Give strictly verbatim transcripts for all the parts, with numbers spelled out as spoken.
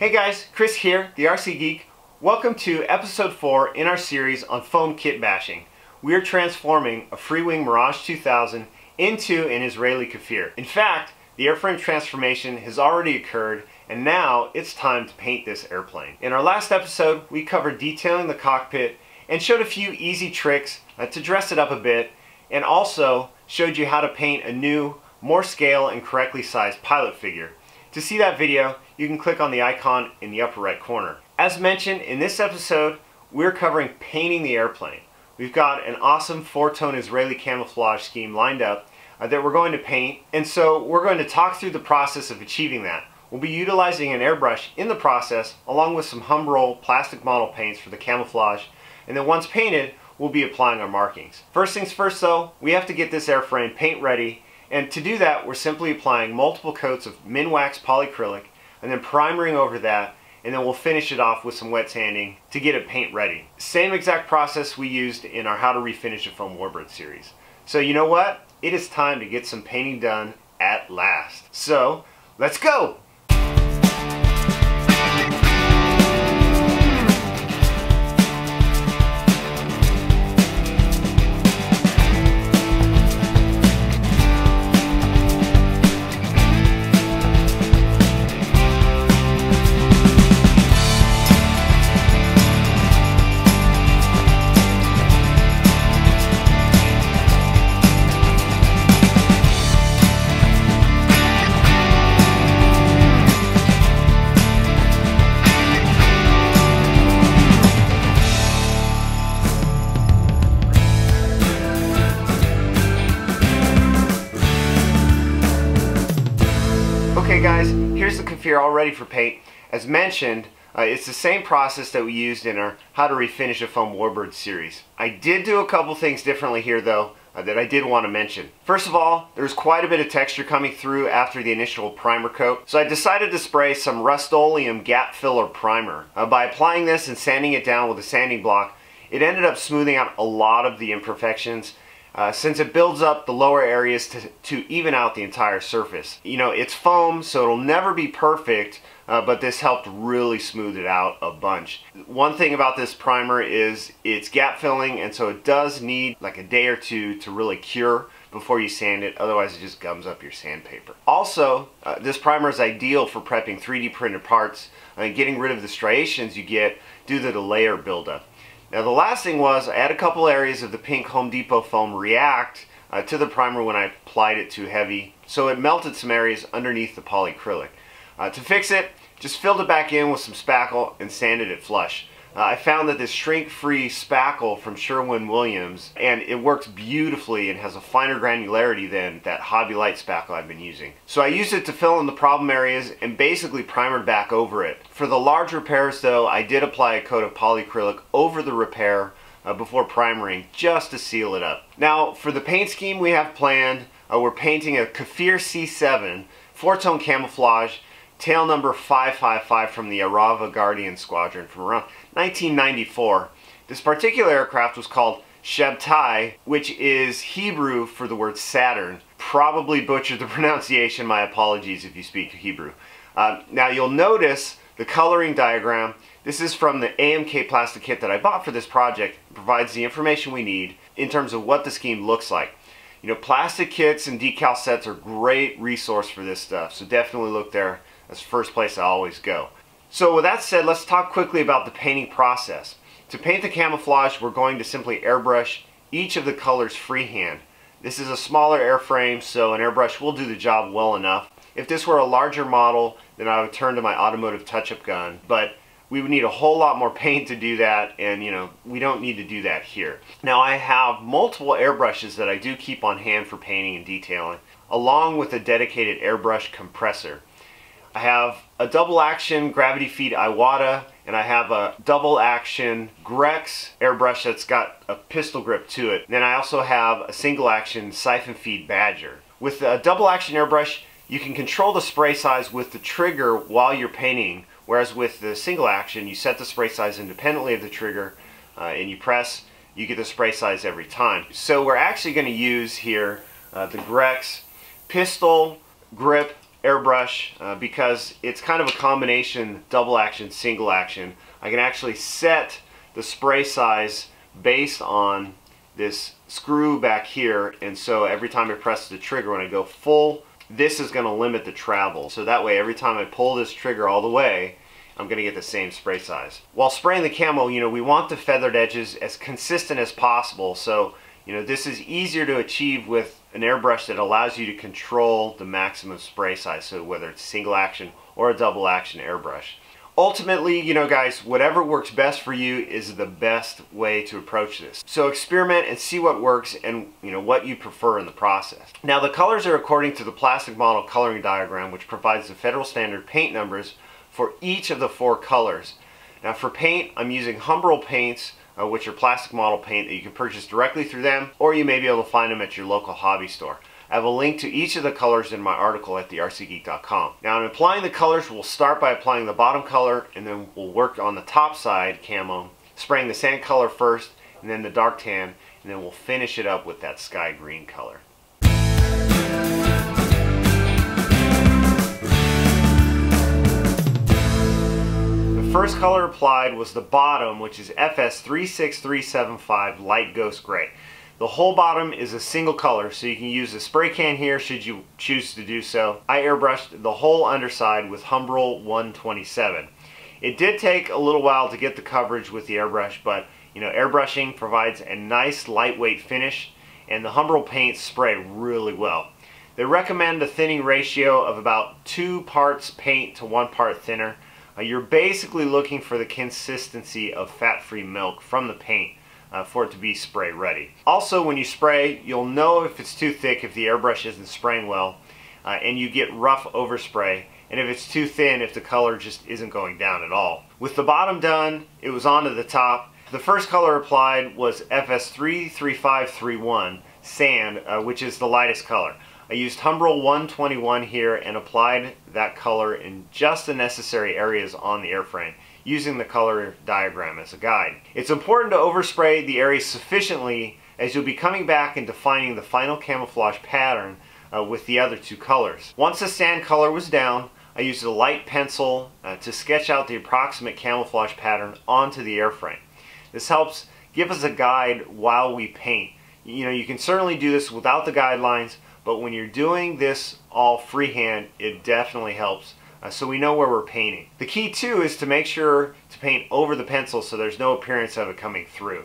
Hey guys, Chris here, The R C Geek. Welcome to episode four in our series on foam kit bashing. We are transforming a Freewing Mirage two thousand into an Israeli Kfir. In fact, the airframe transformation has already occurred and now it's time to paint this airplane. In our last episode, we covered detailing the cockpit and showed a few easy tricks uh, to dress it up a bit, and also showed you how to paint a new, more scale and correctly sized pilot figure. To see that video, you can click on the icon in the upper right corner. As mentioned, in this episode, we're covering painting the airplane. We've got an awesome four-tone Israeli camouflage scheme lined up uh, that we're going to paint, and so we're going to talk through the process of achieving that. We'll be utilizing an airbrush in the process, along with some Humbrol plastic model paints for the camouflage, and then once painted, we'll be applying our markings. First things first though, we have to get this airframe paint ready. And to do that, we're simply applying multiple coats of Minwax polycrylic and then primering over that, and then we'll finish it off with some wet sanding to get it paint ready. Same exact process we used in our How to Refinish a Foam Warbird series. So you know what? It is time to get some painting done at last. So let's go! Okay guys, here's the Kfir all ready for paint. As mentioned, uh, it's the same process that we used in our How to Refinish a Foam Warbird series. I did do a couple things differently here though uh, that I did want to mention. First of all, there's quite a bit of texture coming through after the initial primer coat, so I decided to spray some Rust-Oleum Gap Filler Primer. Uh, by applying this and sanding it down with a sanding block, it ended up smoothing out a lot of the imperfections. Uh, since it builds up the lower areas to, to even out the entire surface. You know, it's foam, so it'll never be perfect, uh, but this helped really smooth it out a bunch. One thing about this primer is it's gap filling, and so it does need like a day or two to really cure before you sand it, otherwise it just gums up your sandpaper. Also, uh, this primer is ideal for prepping three D printed parts and getting rid of the striations you get due to the layer buildup. Now the last thing was, I had a couple areas of the pink Home Depot foam react uh, to the primer when I applied it too heavy, so it melted some areas underneath the polycrylic. Uh, to fix it, just filled it back in with some spackle and sanded it flush. Uh, I found that this shrink-free spackle from Sherwin-Williams, and it works beautifully and has a finer granularity than that Hobby Light spackle I've been using. So I used it to fill in the problem areas and basically primered back over it. For the large repairs though, I did apply a coat of polycrylic over the repair uh, before primering, just to seal it up. Now for the paint scheme we have planned, uh, we're painting a Kfir C seven, four-tone camouflage, tail number five five five from the Arava Guardian Squadron from around nineteen ninety-four. This particular aircraft was called Shebtai, which is Hebrew for the word Saturn. Probably butchered the pronunciation, my apologies if you speak Hebrew. Uh, now you'll notice the coloring diagram. This is from the A M K plastic kit that I bought for this project. It provides the information we need in terms of what the scheme looks like. You know, plastic kits and decal sets are a great resource for this stuff, so definitely look there. That's the first place I always go. So with that said, let's talk quickly about the painting process. To paint the camouflage, we're going to simply airbrush each of the colors freehand. This is a smaller airframe, so an airbrush will do the job well enough. If this were a larger model, then I would turn to my automotive touch-up gun, but we would need a whole lot more paint to do that, and you know, we don't need to do that here. Now I have multiple airbrushes that I do keep on hand for painting and detailing, along with a dedicated airbrush compressor. I have a double action gravity feed Iwata, and I have a double action Grex airbrush that's got a pistol grip to it. And then I also have a single action siphon feed Badger. With a double action airbrush, you can control the spray size with the trigger while you're painting, whereas with the single action, you set the spray size independently of the trigger, uh, and you press, you get the spray size every time. So we're actually going to use here uh, the Grex pistol grip airbrush uh, because it's kind of a combination double action, single action. I can actually set the spray size based on this screw back here, and so every time I press the trigger when I go full, this is going to limit the travel. So that way every time I pull this trigger all the way, I'm going to get the same spray size. While spraying the camo, you know, we want the feathered edges as consistent as possible. So, you know, this is easier to achieve with an airbrush that allows you to control the maximum spray size. So whether it's single action or a double action airbrush. Ultimately, you know, guys, whatever works best for you is the best way to approach this. So experiment and see what works and, you know, what you prefer in the process. Now, the colors are according to the plastic model coloring diagram, which provides the federal standard paint numbers for each of the four colors. Now, for paint, I'm using Humbrol paints, uh, which are plastic model paint that you can purchase directly through them, or you may be able to find them at your local hobby store. I have a link to each of the colors in my article at the R C geek dot com. Now, in applying the colors, we'll start by applying the bottom color, and then we'll work on the top side camo, spraying the sand color first, and then the dark tan, and then we'll finish it up with that sky green color. The first color applied was the bottom, which is F S three six three seven five Light Ghost Gray. The whole bottom is a single color, so you can use a spray can here should you choose to do so. I airbrushed the whole underside with Humbrol one twenty-seven. It did take a little while to get the coverage with the airbrush, but you know, airbrushing provides a nice lightweight finish, and the Humbrol paints spray really well. They recommend a thinning ratio of about two parts paint to one part thinner. Uh, you're basically looking for the consistency of fat-free milk from the paint. Uh, for it to be spray ready. Also, when you spray, you'll know if it's too thick if the airbrush isn't spraying well, uh, and you get rough overspray, and if it's too thin, if the color just isn't going down at all. With the bottom done, it was on to the top. The first color applied was F S three three five three one Sand, uh, which is the lightest color. I used Humbrol one twenty-one here and applied that color in just the necessary areas on the airframe, using the color diagram as a guide. It's important to overspray the areas sufficiently, as you'll be coming back and defining the final camouflage pattern uh, with the other two colors. Once the sand color was down, I used a light pencil uh, to sketch out the approximate camouflage pattern onto the airframe. This helps give us a guide while we paint. You know, you can certainly do this without the guidelines, but when you're doing this all freehand, it definitely helps. Uh, so we know where we're painting. The key too is to make sure to paint over the pencil so there's no appearance of it coming through.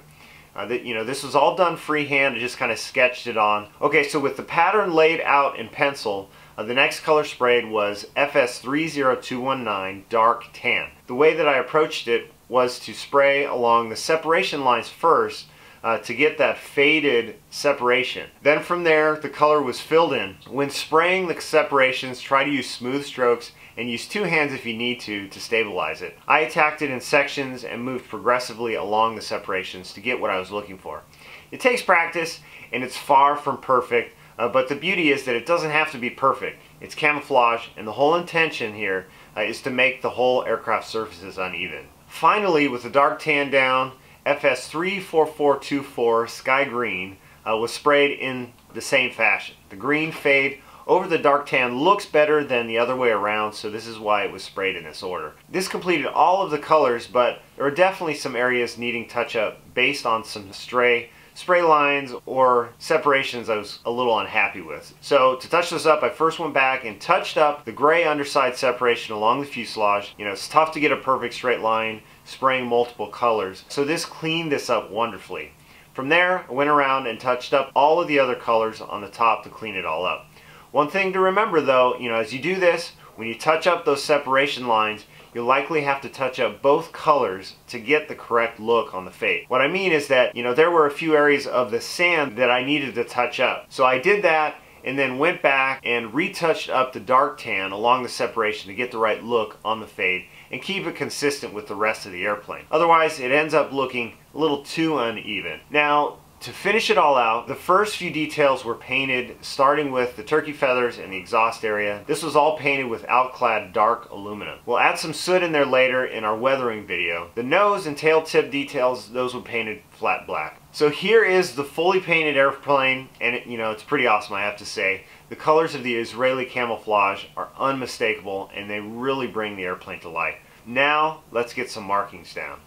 Uh, that, you know, this was all done freehand. I just kind of sketched it on. Okay, so with the pattern laid out in pencil, uh, the next color sprayed was F S three zero two one nine Dark Tan. The way that I approached it was to spray along the separation lines first uh, to get that faded separation. Then from there, the color was filled in. When spraying the separations, try to use smooth strokes and use two hands if you need to to stabilize it. I attacked it in sections and moved progressively along the separations to get what I was looking for. It takes practice and it's far from perfect, uh, but the beauty is that it doesn't have to be perfect. It's camouflage, and the whole intention here uh, is to make the whole aircraft surfaces uneven. Finally, with the dark tan down, F S three four four two four Sky Green uh, was sprayed in the same fashion. The green fade over the dark tan looks better than the other way around, so this is why it was sprayed in this order. This completed all of the colors, but there are definitely some areas needing touch-up based on some stray spray lines or separations I was a little unhappy with. So to touch this up, I first went back and touched up the gray underside separation along the fuselage. You know, it's tough to get a perfect straight line spraying multiple colors, so this cleaned this up wonderfully. From there, I went around and touched up all of the other colors on the top to clean it all up. One thing to remember though, you know, as you do this, when you touch up those separation lines, you'll likely have to touch up both colors to get the correct look on the fade. What I mean is that, you know, there were a few areas of the sand that I needed to touch up. So I did that and then went back and retouched up the dark tan along the separation to get the right look on the fade and keep it consistent with the rest of the airplane. Otherwise, it ends up looking a little too uneven. Now, to finish it all out, the first few details were painted, starting with the turkey feathers and the exhaust area. This was all painted with Alclad dark aluminum. We'll add some soot in there later in our weathering video. The nose and tail tip details, those were painted flat black. So here is the fully painted airplane, and it, you know, it's pretty awesome, I have to say. The colors of the Israeli camouflage are unmistakable, and they really bring the airplane to life. Now, let's get some markings down.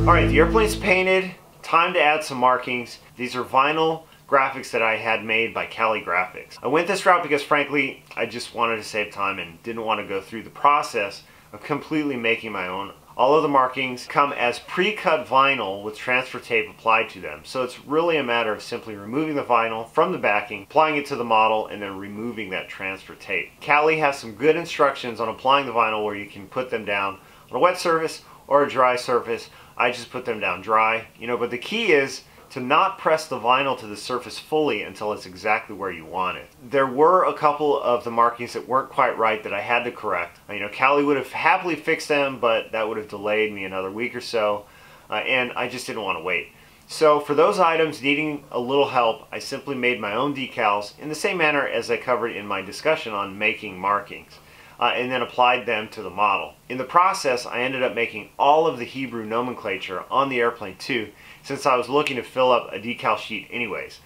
Alright, the airplane's painted. Time to add some markings. These are vinyl graphics that I had made by Cali Graphics. I went this route because, frankly, I just wanted to save time and didn't want to go through the process of completely making my own. All of the markings come as pre-cut vinyl with transfer tape applied to them. So it's really a matter of simply removing the vinyl from the backing, applying it to the model, and then removing that transfer tape. Cali has some good instructions on applying the vinyl where you can put them down on a wet surface or a dry surface. I just put them down dry, you know, but the key is to not press the vinyl to the surface fully until it's exactly where you want it. There were a couple of the markings that weren't quite right that I had to correct. You know, Cali would have happily fixed them, but that would have delayed me another week or so, uh, and I just didn't want to wait. So for those items needing a little help, I simply made my own decals in the same manner as I covered in my discussion on making markings, uh, and then applied them to the model. In the process, I ended up making all of the Hebrew nomenclature on the airplane too, since I was looking to fill up a decal sheet anyways.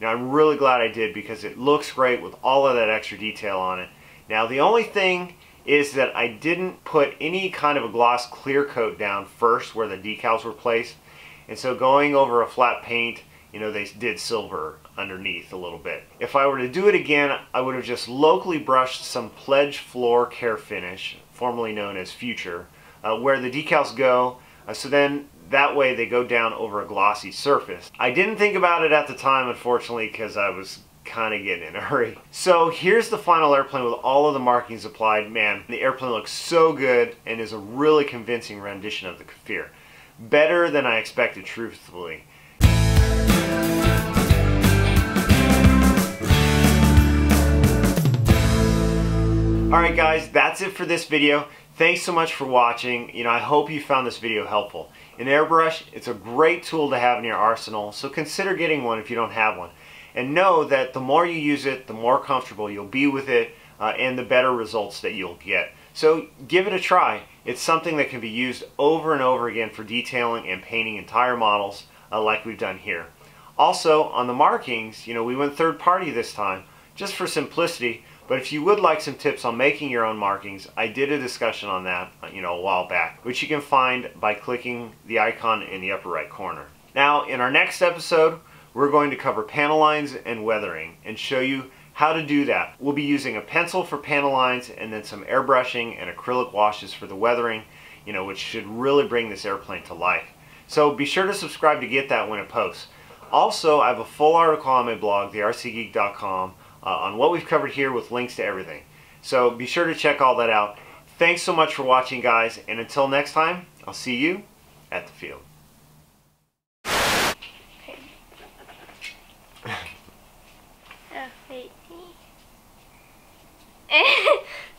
Now, I'm really glad I did because it looks great with all of that extra detail on it. Now, the only thing is that I didn't put any kind of a gloss clear coat down first where the decals were placed. And so going over a flat paint, you know, they did silver underneath a little bit. If I were to do it again, I would have just locally brushed some Pledge Floor Care Finish, formerly known as Future, uh, where the decals go. Uh, so then that way they go down over a glossy surface. I didn't think about it at the time, unfortunately, because I was kind of getting in a hurry. So here's the final airplane with all of the markings applied. Man, the airplane looks so good and is a really convincing rendition of the Kfir. Better than I expected, truthfully. Alright guys, that's it for this video. Thanks so much for watching. You know, I hope you found this video helpful. An airbrush, it's a great tool to have in your arsenal, so consider getting one if you don't have one. And know that the more you use it, the more comfortable you'll be with it, uh, and the better results that you'll get. So give it a try. It's something that can be used over and over again for detailing and painting entire models, uh, like we've done here. Also, on the markings, you know, we went third party this time, just for simplicity. But if you would like some tips on making your own markings, I did a discussion on that, you know, a while back, which you can find by clicking the icon in the upper right corner. Now, in our next episode, we're going to cover panel lines and weathering and show you how to do that. We'll be using a pencil for panel lines and then some airbrushing and acrylic washes for the weathering, you know, which should really bring this airplane to life. So be sure to subscribe to get that when it posts. Also, I have a full article on my blog, the R C geek dot com, Uh, on what we've covered here with links to everything. So be sure to check all that out. Thanks so much for watching, guys, and until next time, I'll see you at the field. Oh, wait.